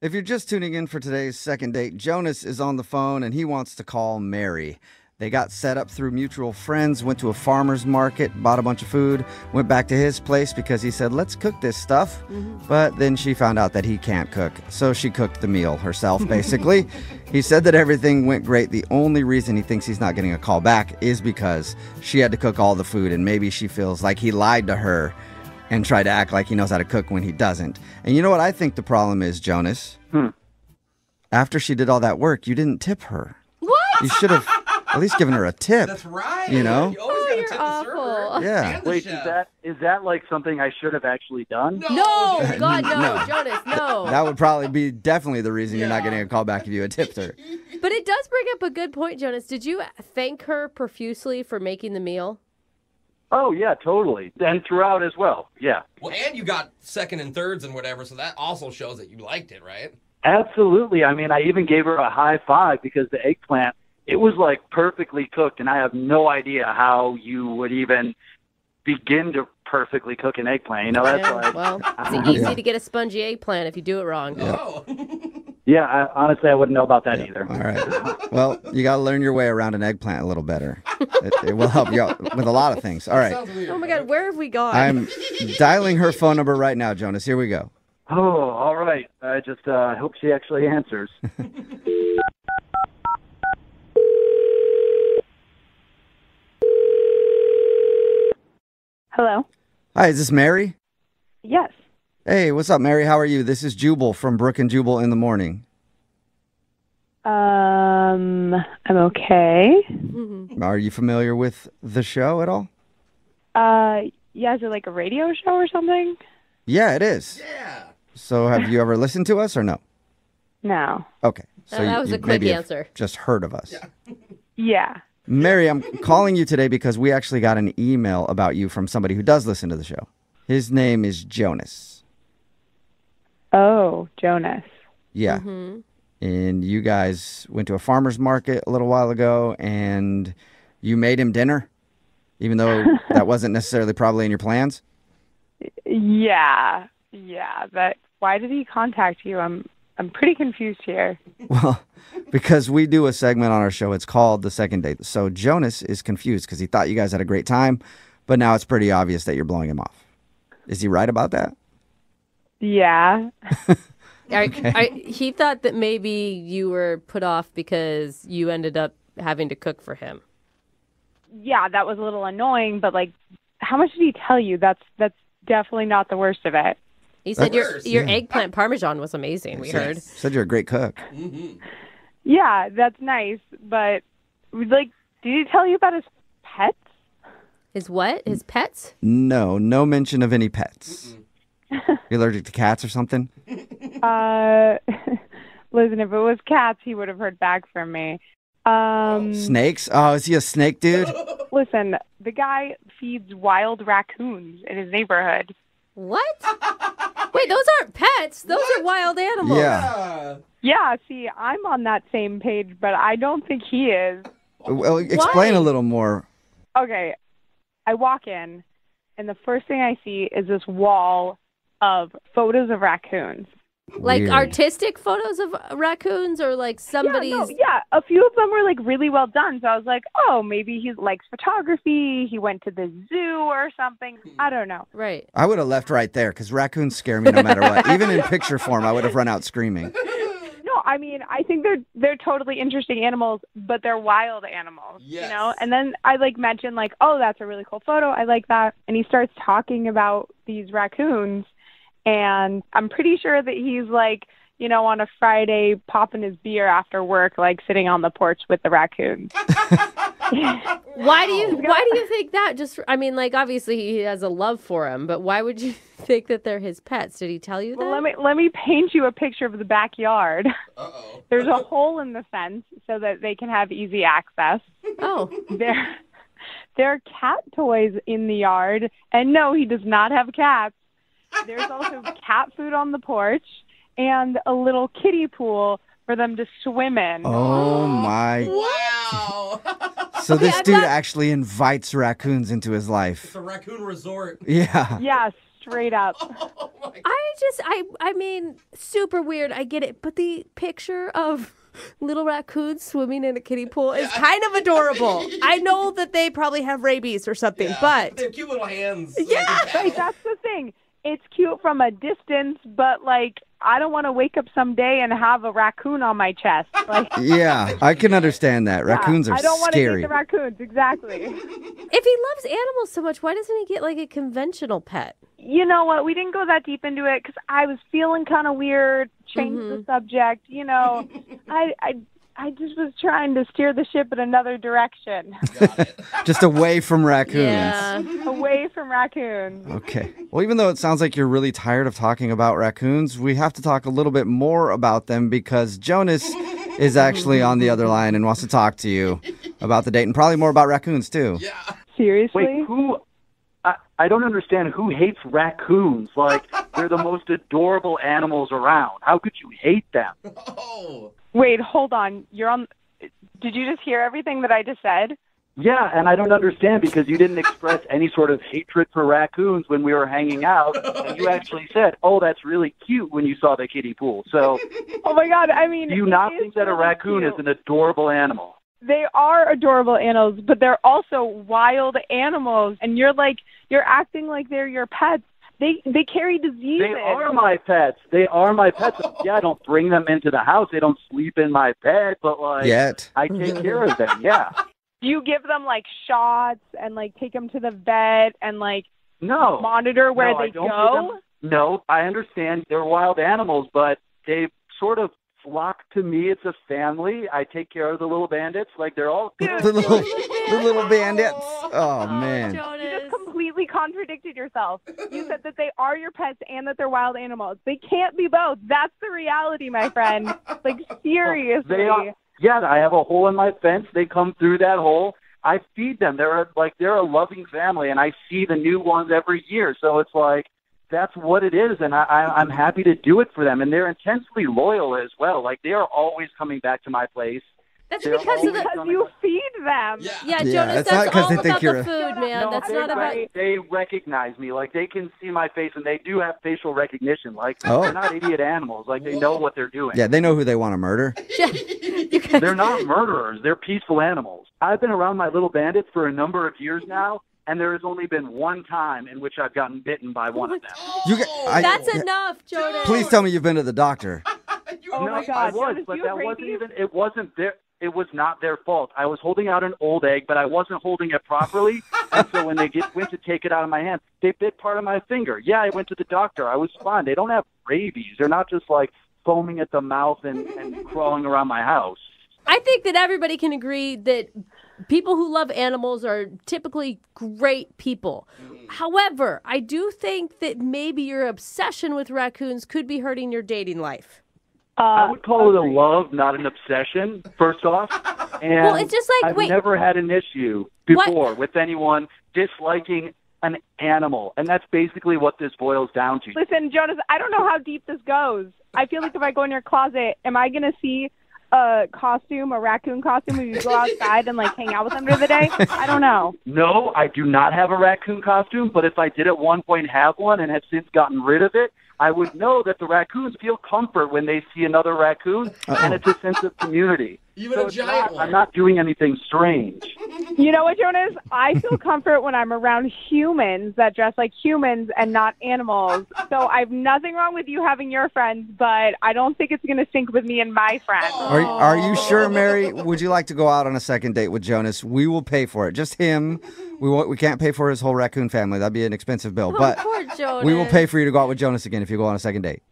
If you're just tuning in for today's second date, Jonas is on the phone and he wants to call Mary. They got set up through mutual friends, went to a farmer's market, bought a bunch of food, went back to his place because he said, let's cook this stuff. But then she found out that he can't cook, so she cooked the meal herself, basically. He said that everything went great. The only reason he thinks he's not getting a call back is because she had to cook all the food, and maybe she feels like he lied to her and tried to act like he knows how to cook when he doesn't. And you know what I think the problem is, Jonas? After she did all that work, you didn't tip her. What? You should have at least given her a tip. That's right. You know? You always gotta tip the server. Yeah. Wait, is that like something I should have actually done? No. God, no. Jonas, no. That would probably be definitely the reason you're not getting a call back if you had tipped her. But it does bring up a good point, Jonas. Did you thank her profusely for making the meal? Oh, yeah, totally. And throughout as well, yeah. Well, and you got second and thirds and whatever, so that also shows that you liked it, right? Absolutely. I mean, I even gave her a high five because the eggplant, it was like perfectly cooked, and I have no idea how you would even begin to perfectly cook an eggplant. You know, that's like... Well, it's easy to get a spongy eggplant if you do it wrong. Yeah. Oh. Yeah, honestly, I wouldn't know about that either. All right. Well, you got to learn your way around an eggplant a little better. It will help you out with a lot of things. All right. Oh, my God. Where have we gone? I'm dialing her phone number right now, Jonas. Here we go. Oh, all right. I just hope she actually answers. Hello. Hi, is this Mary? Yes. Hey, what's up, Mary? How are you? This is Jubal from Brooke and Jubal in the Morning. I'm okay. Are you familiar with the show at all? Yeah, is it like a radio show or something? Yeah, it is. Yeah. So have you ever listened to us or no? No. Okay. So that was a quick answer. Just heard of us. Yeah. Mary, I'm calling you today because we actually got an email about you from somebody who does listen to the show. His name is Jonas. Oh, Jonas. Yeah. And you guys went to a farmer's market a little while ago, and you made him dinner, even though that wasn't necessarily probably in your plans? Yeah. Yeah. But why did he contact you? I'm pretty confused here. Well, because we do a segment on our show. It's called The Second Date. So Jonas is confused because he thought you guys had a great time, but now it's pretty obvious that you're blowing him off. Is he right about that? Yeah. Okay. He thought that maybe you were put off because you ended up having to cook for him. Yeah, that was a little annoying, but like, how much did he tell you? That's definitely not the worst of it. He said your eggplant parmesan was amazing, we heard. Said you're a great cook. Yeah, that's nice, but like, did he tell you about his pets? His what? His pets? No mention of any pets. You're allergic to cats or something? Listen, if it was cats, he would have heard back from me. Snakes? Oh, is he a snake dude? Listen, the guy feeds wild raccoons in his neighborhood. What? Wait, those aren't pets. Those are wild animals. Yeah, see, I'm on that same page, but I don't think he is. Well, explain a little more. Okay, I walk in, and the first thing I see is this wall of photos of raccoons. Like artistic photos of raccoons or like somebody's... Yeah, a few of them were like really well done. So I was like, oh, maybe he likes photography. He went to the zoo or something. I don't know. Right. I would have left right there because raccoons scare me no matter what. Even in picture form, I would have run out screaming. No, I mean, I think they're totally interesting animals, but they're wild animals, you know? And then I like mentioned like, oh, that's a really cool photo. I like that. And he starts talking about these raccoons. And I'm pretty sure that he's like, you know, on a Friday popping his beer after work, like sitting on the porch with the raccoons. Why do you think that? Just, I mean, like, obviously he has a love for him, but why would you think that they're his pets? Did he tell you that? Well, let me paint you a picture of the backyard. Uh-oh. There's a hole in the fence so that they can have easy access. Oh. There are cat toys in the yard. And no, he does not have cats. There's also cat food on the porch and a little kiddie pool for them to swim in. Oh, my. Wow. So this dude actually invites raccoons into his life. It's a raccoon resort. Yeah. Yes. straight up. Oh my God. I mean, super weird. I get it. But the picture of little raccoons swimming in a kiddie pool is kind of adorable. I know that they probably have rabies or something, but they're cute little hands. Yeah. Right, that's the thing. It's cute from a distance, but like, I don't want to wake up someday and have a raccoon on my chest. Like, yeah, I can understand that. Raccoons are scary. I don't want to eat the raccoons, exactly. If he loves animals so much, why doesn't he get like a conventional pet? You know what? We didn't go that deep into it because I was feeling kind of weird, changed the subject. You know, I just was trying to steer the ship in another direction. Got it. Just away from raccoons. Yeah. Away from raccoons. Okay. Well, even though it sounds like you're really tired of talking about raccoons, we have to talk a little bit more about them because Jonas is actually on the other line and wants to talk to you about the date and probably more about raccoons, too. Yeah. Seriously? Wait, who? I don't understand who hates raccoons. Like, they're the most adorable animals around. How could you hate them? Oh. Wait, hold on. You're on. Did you just hear everything that I just said? Yeah, and I don't understand because you didn't express any sort of hatred for raccoons when we were hanging out. And you actually said, "Oh, that's really cute," when you saw the kiddie pool. So, oh my God, I mean, do you not think that a raccoon is an adorable animal? They are adorable animals, but they're also wild animals, and you're acting like they're your pets. They carry diseases. They are my pets. They are my pets. Yeah, I don't bring them into the house. They don't sleep in my bed, but like I take care of them. Yeah. Do you give them like shots and like take them to the vet and like monitor where they go? No, I understand they're wild animals, but they sort of flock to me. It's a family. I take care of the little bandits. Like they're all the little bandits. Oh man. Completely contradicted yourself. You said that they are your pets and that they're wild animals. They can't be both. That's the reality, my friend. Like, seriously. They are, yeah, I have a hole in my fence. They come through that hole. I feed them. They're a loving family, and I see the new ones every year. So it's like that's what it is, and I'm happy to do it for them. And they're intensely loyal as well. Like, they are always coming back to my place. That's because you feed them. Yeah, Jonas, that's all about the food, man. No, that's not about... They recognize me. Like, they can see my face, and they do have facial recognition. Like, they're not idiot animals. Like, they know what they're doing. Yeah, they know who they want to murder. They're not murderers. They're peaceful animals. I've been around my little bandits for a number of years now, and there has only been one time in which I've gotten bitten by one of them. That's enough, Jonas. Please tell me you've been to the doctor. Oh, my God. I was, Jonas, but that wasn't even... It wasn't there... It was not their fault. I was holding out an old egg, but I wasn't holding it properly. And so when they went to take it out of my hand, they bit part of my finger. Yeah, I went to the doctor. I was fine. They don't have rabies. They're not just like foaming at the mouth and crawling around my house. I think that everybody can agree that people who love animals are typically great people. However, I do think that maybe your obsession with raccoons could be hurting your dating life. I would call it a love, not an obsession, first off. And well, it's just like, I've never had an issue before with anyone disliking an animal. And that's basically what this boils down to. Listen, Jonas, I don't know how deep this goes. I feel like if I go in your closet, am I going to see a raccoon costume when you go outside and like hang out with them during the day? I don't know. No, I do not have a raccoon costume, but if I did at one point have one and have since gotten rid of it, I would know that the raccoons feel comfort when they see another raccoon, and it's a sense of community. Even a giant one. I'm not doing anything strange. You know what, Jonas? I feel comfort when I'm around humans that dress like humans and not animals. So I've nothing wrong with you having your friends, but I don't think it's going to sync with me and my friends. Are you sure, Mary? Would you like to go out on a second date with Jonas? We will pay for it. Just him. We can't pay for his whole raccoon family. That'd be an expensive bill. Oh, but poor Jonas. We will pay for you to go out with Jonas again if you go on a second date.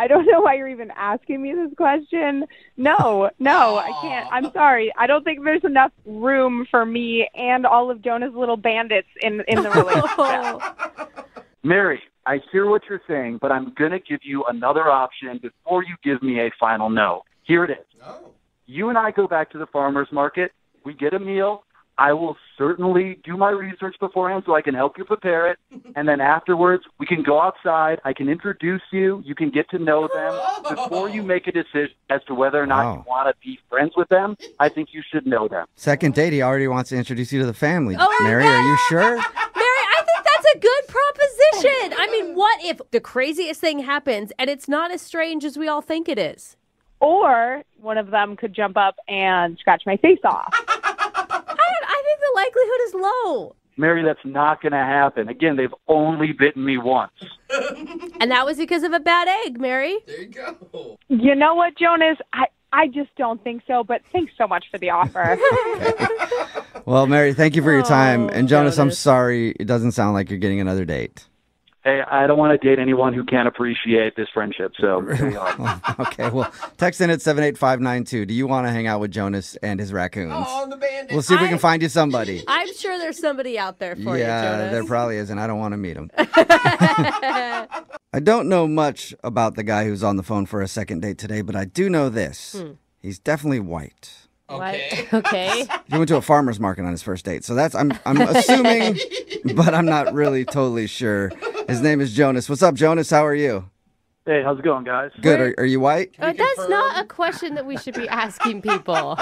I don't know why you're even asking me this question. No, I can't. I'm sorry. I don't think there's enough room for me and all of Jonah's little bandits in the relationship. Mary, I hear what you're saying, but I'm going to give you another option before you give me a final no. Here it is. Oh. You and I go back to the farmer's market. We get a meal. I will certainly do my research beforehand so I can help you prepare it. And then afterwards, we can go outside. I can introduce you. You can get to know them. Before you make a decision as to whether or not you want to be friends with them, I think you should know them. Second date, he already wants to introduce you to the family. Oh, Mary, are you sure? Mary, I think that's That's a good proposition. I mean, what if the craziest thing happens and it's not as strange as we all think it is? Or one of them could jump up and scratch my face off. I think the likelihood is low. Mary, that's not going to happen. Again, they've only bitten me once. And that was because of a bad egg, Mary. There you go. You know what, Jonas? I just don't think so, but thanks so much for the offer. Well, Mary, thank you for your time. And Jonas, I'm sorry. It doesn't sound like you're getting another date. Hey, I don't want to date anyone who can't appreciate this friendship, so there you are. Okay, well, text in at 78592. Do you want to hang out with Jonas and his raccoons? Oh, the bandit. We'll see if we can find you somebody. I'm sure there's somebody out there for you, Jonas. Yeah, there probably is, and I don't want to meet him. I don't know much about the guy who's on the phone for a second date today, but I do know this. He's definitely white. Okay. Okay. He went to a farmer's market on his first date, so that's I'm assuming, but I'm not really totally sure. His name is Jonas. What's up, Jonas? How are you? Hey, how's it going, guys? Good. Are you white? That's not a question that we should be asking people.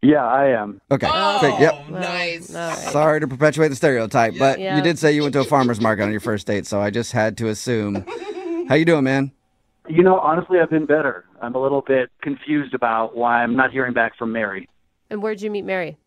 Yeah, I am. Okay. Oh, so, yep. Nice. All right. Sorry to perpetuate the stereotype, but you did say you went to a farmer's market on your first date, so I just had to assume. How you doing, man? You know, honestly, I've been better. I'm a little bit confused about why I'm not hearing back from Mary. And where'd you meet Mary?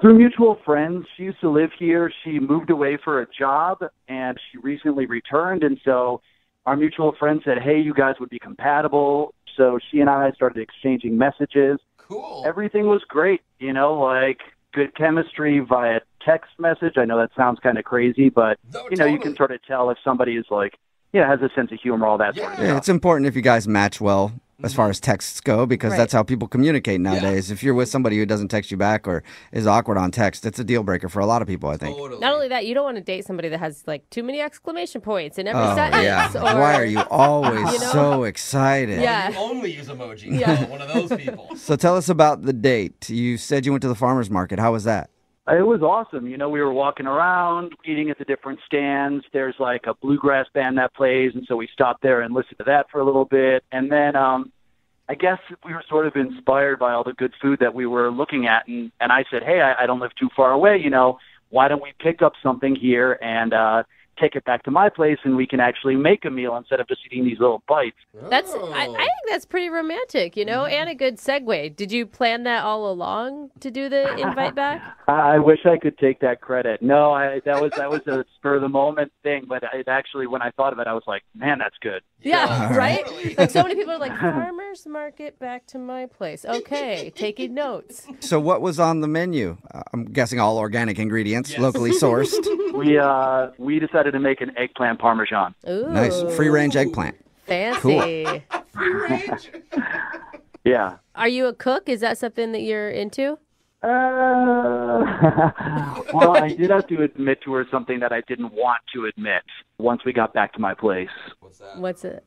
Through mutual friends. She used to live here. She moved away for a job, and she recently returned. And so our mutual friend said, hey, you guys would be compatible. So she and I started exchanging messages. Cool. Everything was great, you know, like good chemistry via text message. I know that sounds kind of crazy, but, you know, you can sort of tell if somebody is like, has a sense of humor, all that sort of stuff. Yeah, it's important if you guys match well as far as texts go, because that's how people communicate nowadays. Yeah. If you're with somebody who doesn't text you back or is awkward on text, it's a deal breaker for a lot of people, I think. Totally. Not only that, you don't want to date somebody that has like too many exclamation points in every sentence. Yeah. Or, why are you always so excited? Yeah. You only use emoji. Yeah. One of those people. So tell us about the date. You said you went to the farmer's market. How was that? It was awesome. You know, we were walking around, eating at the different stands. There's like a bluegrass band that plays, and so we stopped there and listened to that for a little bit. And then I guess we were sort of inspired by all the good food that we were looking at, and I said, hey, I don't live too far away, you know. Why don't we pick up something here and take it back to my place, and we can actually make a meal instead of just eating these little bites. I think that's pretty romantic, you know, and a good segue. Did you plan that all along to do the invite back? I wish I could take that credit. No, that was a spur-of-the-moment thing, but it actually, when I thought of it, I was like, man, that's good. Yeah, right? Like, so many people are like, farmer's market back to my place. Okay, taking notes. So what was on the menu? I'm guessing all organic ingredients, locally sourced. We decided to make an eggplant parmesan. Ooh. Nice. Free-range eggplant. Fancy. Cool. Free-range? Yeah. Are you a cook? Is that something that you're into? Well, I did have to admit to her something that I didn't want to admit once we got back to my place. What's that?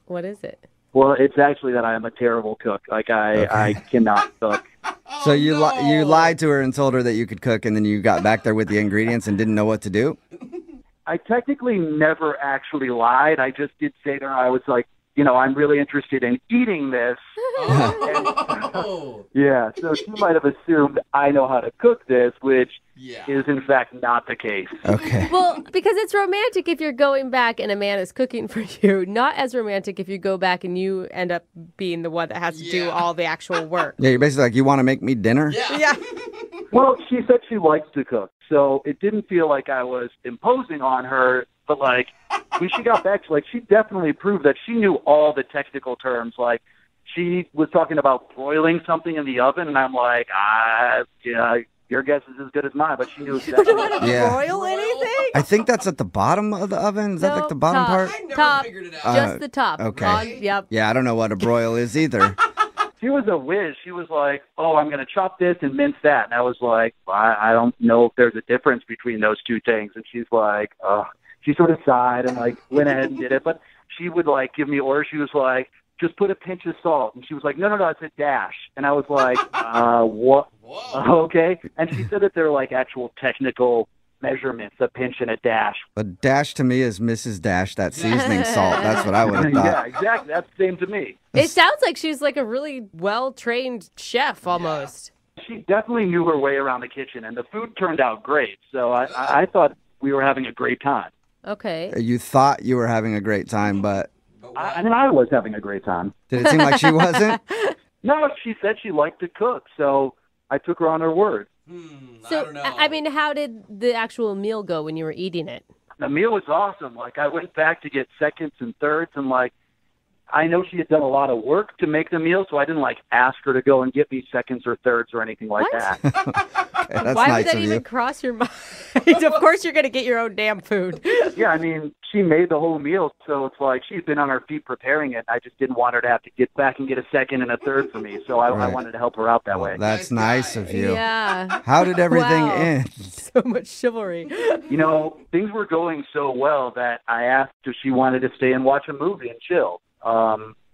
What is it? Well, it's actually that I am a terrible cook. Like, I cannot cook. So you lied to her and told her that you could cook, and then you got back there with the ingredients and didn't know what to do? I technically never actually lied. I just did say to her, I was like, you know, I'm really interested in eating this. Oh. Yeah, so she might have assumed I know how to cook this, which is in fact not the case. Okay. Well, because it's romantic if you're going back and a man is cooking for you. Not as romantic if you go back and you end up being the one that has to do all the actual work. Yeah, you're basically like, you want to make me dinner? Yeah. Well, she said she likes to cook, so it didn't feel like I was imposing on her, but, like, when she got back, she definitely proved that she knew all the technical terms. Like, she was talking about broiling something in the oven, and I'm like, your guess is as good as mine, but she knew exactly. You don't want to broil anything? I think that's at the bottom of the oven. Is that, like, the bottom part? I never figured it out. Just the top. Okay. Yep. Yeah, I don't know what a broil is either. She was a whiz. She was like, oh, I'm going to chop this and mince that. And I was like, well, I don't know if there's a difference between those two things. And she's like, oh. She sort of sighed and, like, went ahead and did it. But she would, like, give me orders. She was like, just put a pinch of salt. And she was like, no, it's a dash. And I was like, what? Okay. And she said that they're, like, actual technical measurements, a pinch and a dash. A dash to me is Mrs. Dash, that seasoning salt. That's what I would have thought. Yeah, exactly. That's the same to me. It sounds like she's like a really well-trained chef almost. Yeah. She definitely knew her way around the kitchen, and the food turned out great. So I thought we were having a great time. Okay. You thought you were having a great time, but... I was having a great time. Did it seem like she wasn't? No, she said she liked to cook, so I took her on her word. So, I don't know. I mean, how did the actual meal go when you were eating it? The meal was awesome. Like, I went back to get seconds and thirds, and, like, I know she had done a lot of work to make the meal, so I didn't, like, ask her to go and get me seconds or thirds or anything like that. Okay, why nice would that even cross your mind? Of course you're going to get your own damn food. Yeah, I mean, she made the whole meal, so it's like she's been on her feet preparing it. I just didn't want her to have to get back and get a second and a third for me, so I wanted to help her out that way. That's nice of you. Yeah. How did everything end? So much chivalry. You know, things were going so well that I asked if she wanted to stay and watch a movie and chill.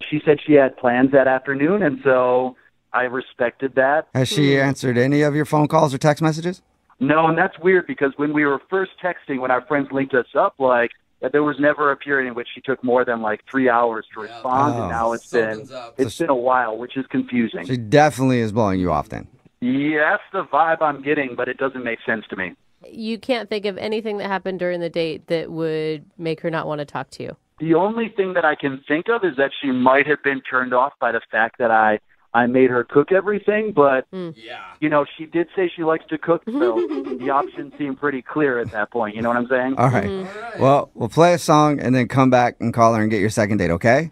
She said she had plans that afternoon, and so I respected that. Has she answered any of your phone calls or text messages? No, and that's weird because when we were first texting, when our friends linked us up, like, there was never a period in which she took more than like 3 hours to respond, and now it's been a while, which is confusing. She definitely is blowing you off then. Yeah, that's the vibe I'm getting, but it doesn't make sense to me. You can't think of anything that happened during the date that would make her not want to talk to you? The only thing that I can think of is that she might have been turned off by the fact that I made her cook everything, but, you know, she did say she likes to cook, so the options seem pretty clear at that point. You know what I'm saying? All right. Mm-hmm. All right. Well, we'll play a song and then come back and call her and get your second date, okay?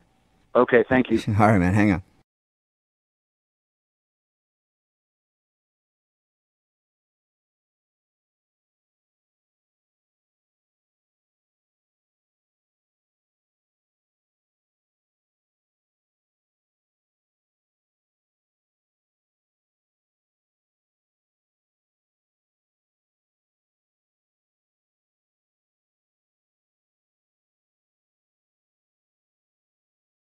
Okay, thank you. All right, man, hang on.